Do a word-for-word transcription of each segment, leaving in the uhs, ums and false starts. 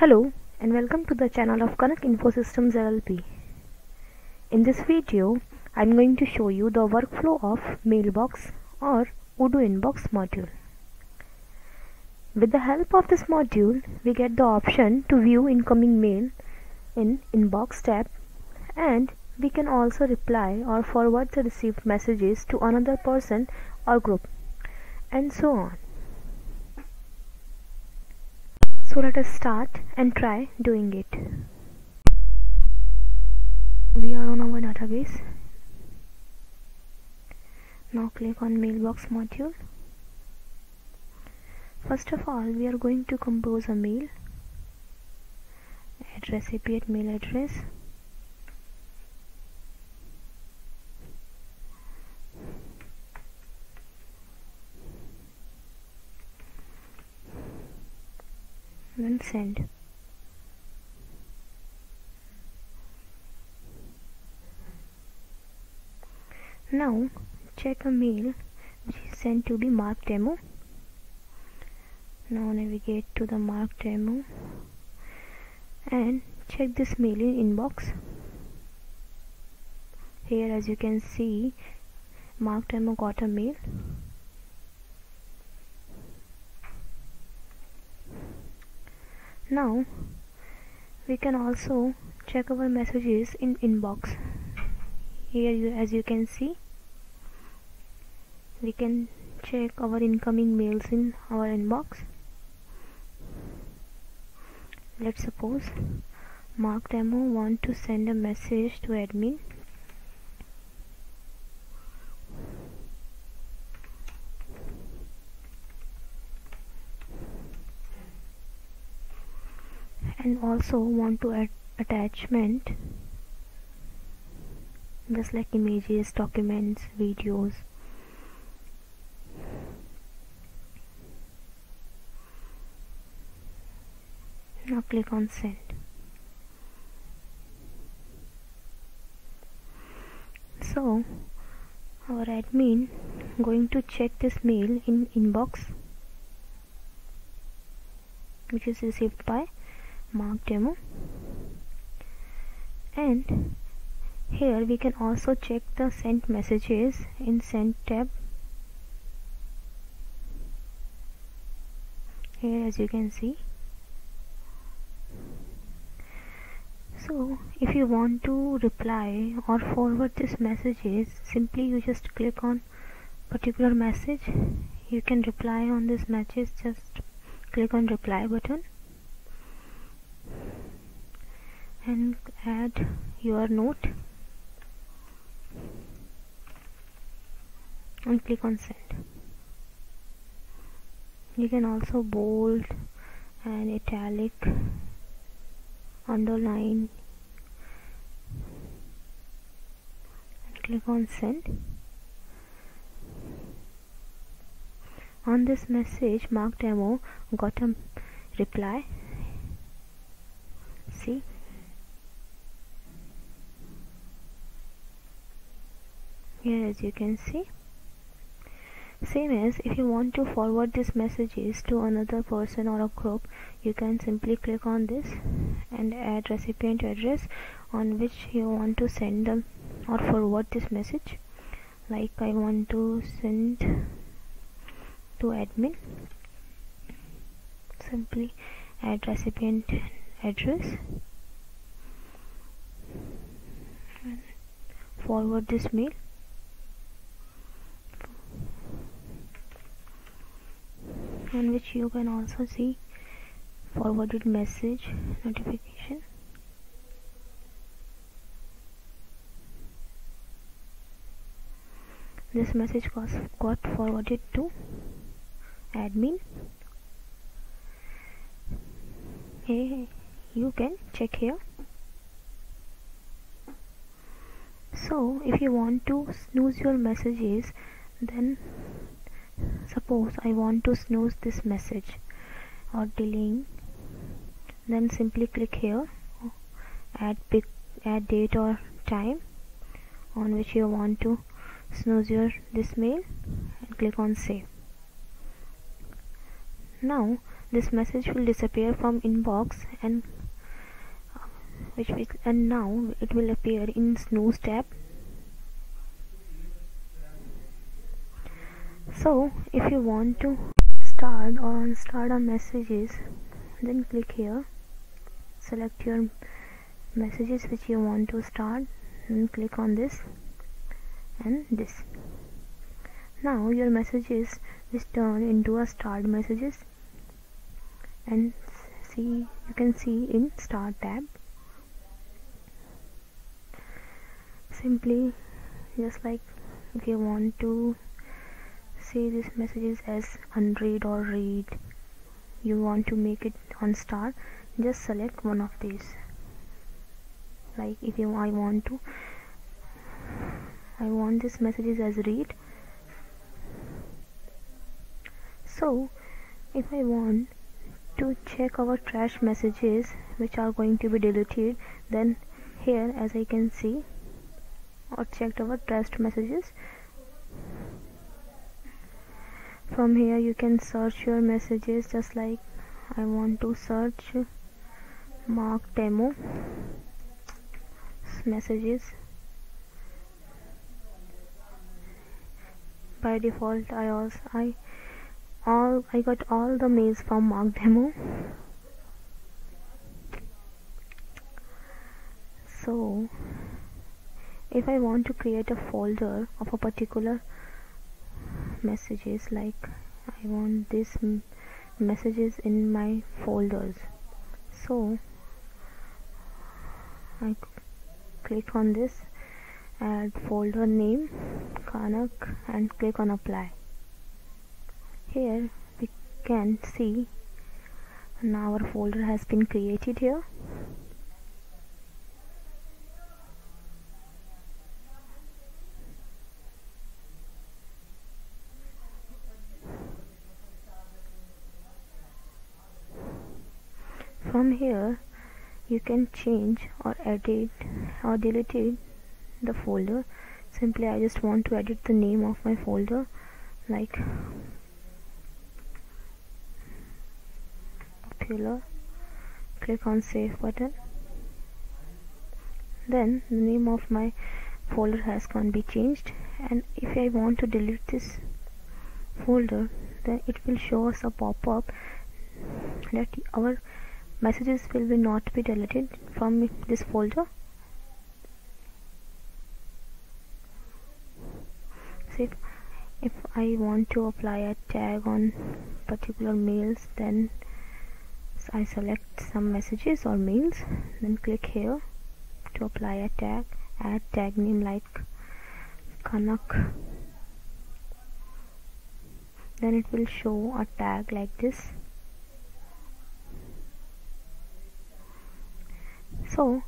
Hello and welcome to the channel of Kanak Infosystems L L P. In this video, I am going to show you the workflow of Mailbox or Odoo Inbox module. With the help of this module, we get the option to view incoming mail in Inbox tab, and we can also reply or forward the received messages to another person or group, and so on. So let us start and try doing it. We are on our database. Now click on Mailbox module. First of all, we are going to compose a mail. Add recipient mail address. Then send. Now check a mail which is sent to the Mark Demo. Now navigate to the Mark Demo and check this mail in inbox. Here, as you can see, Mark Demo got a mail. Now we can also check our messages in inbox. Here you, as you can see, we can check our incoming mails in our inbox. Let's suppose Mark Demo want to send a message to admin. And also want to add attachment just like images, documents, videos. Now click on send. So our admin going to check this mail in inbox which is received by Mark Demo, and here we can also check the sent messages in sent tab. Here, as you can see. So if you want to reply or forward these messages, simply you just click on particular message. You can reply on this message, just click on reply button and add your note and click on send. You can also bold and italic, underline, and click on send. On this message, Mark Demo got a reply. See? Here, as you can see, same as if you want to forward these messages to another person or a group, you can simply click on this and add recipient address on which you want to send them or forward this message. Like I want to send to admin, simply add recipient address, and forward this mail. On which you can also see forwarded message notification. This message got forwarded to admin. Hey, you can check here. So if you want to snooze your messages, then suppose I want to snooze this message or delaying, then simply click here, add pick, add date or time on which you want to snooze your this mail, and click on save. Now this message will disappear from inbox, and which will, and now it will appear in snooze tab. So if you want to start or unstart our messages, then click here, select your messages which you want to start, and click on this and this. Now your messages will turn into a start messages, and see, you can see in start tab. Simply just like if you want to see these messages as unread or read, you want to make it on start, just select one of these. Like if you I want to I want these messages as read. So if I want to check our trash messages which are going to be deleted, then here, as I can see, or checked our trash messages. From here you can search your messages, just like I want to search Mark Demo messages. By default I also I all I got all the mails from Mark Demo. So if I want to create a folder of a particular messages, like I want this messages in my folders, so I click on this, add folder name Kanak, and click on apply. Here we can see now our folder has been created here. From here you can change or edit or delete the folder. Simply I just want to edit the name of my folder, like popular, click on save button. Then the name of my folder has can be changed, and if I want to delete this folder, then it will show us a pop-up that our messages will be not be deleted from this folder. So if, if I want to apply a tag on particular mails, then I select some messages or mails, then click here to apply a tag, add tag name like Kanak. Then it will show a tag like this. So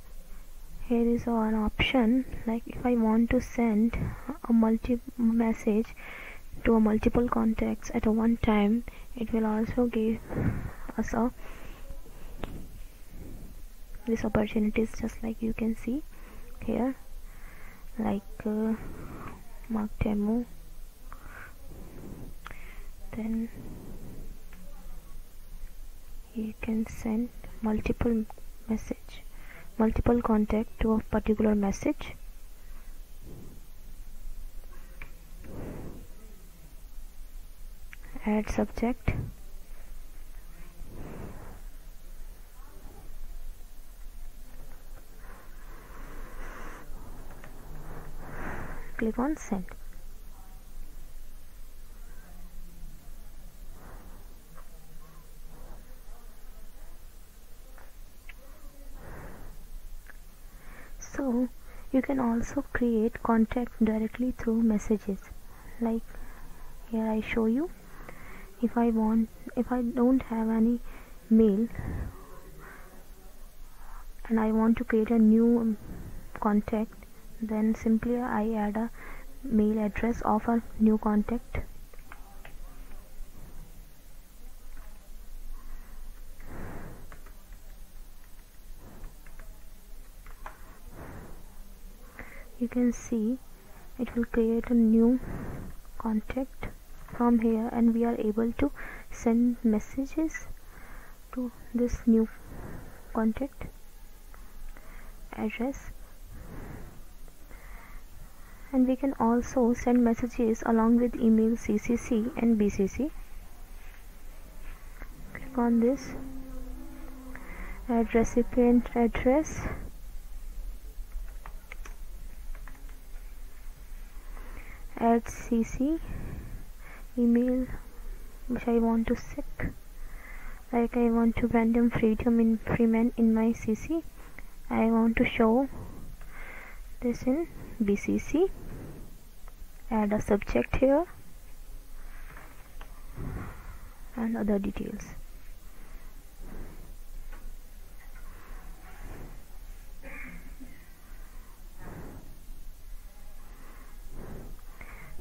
here is an option, like if I want to send a multi message to a multiple contacts at a one time, it will also give us a this opportunities, just like you can see here, like uh, Mark Demo, then you can send multiple message multiple contact to a particular message. Add subject. Click on send. So you can also create contact directly through messages, like here I show you. If I want, if I don't have any mail and I want to create a new contact, then simply I add a mail address of a new contact. You can see it will create a new contact from here, and we are able to send messages to this new contact address, and we can also send messages along with email C C C and B C C. Click on this, add recipient address, add C C, email which I want to set, like I want to random freedom in Freeman in my C C, I want to show this in B C C, add a subject here and other details.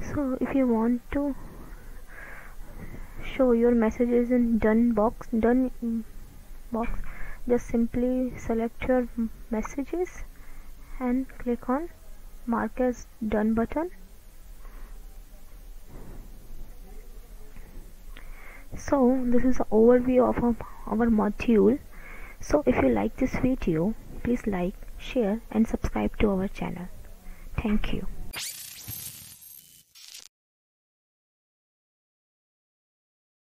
So if you want to show your messages in done box, done box, just simply select your messages and click on mark as done button. So this is an overview of our, our module. So if you like this video, please like, share and subscribe to our channel. Thank you.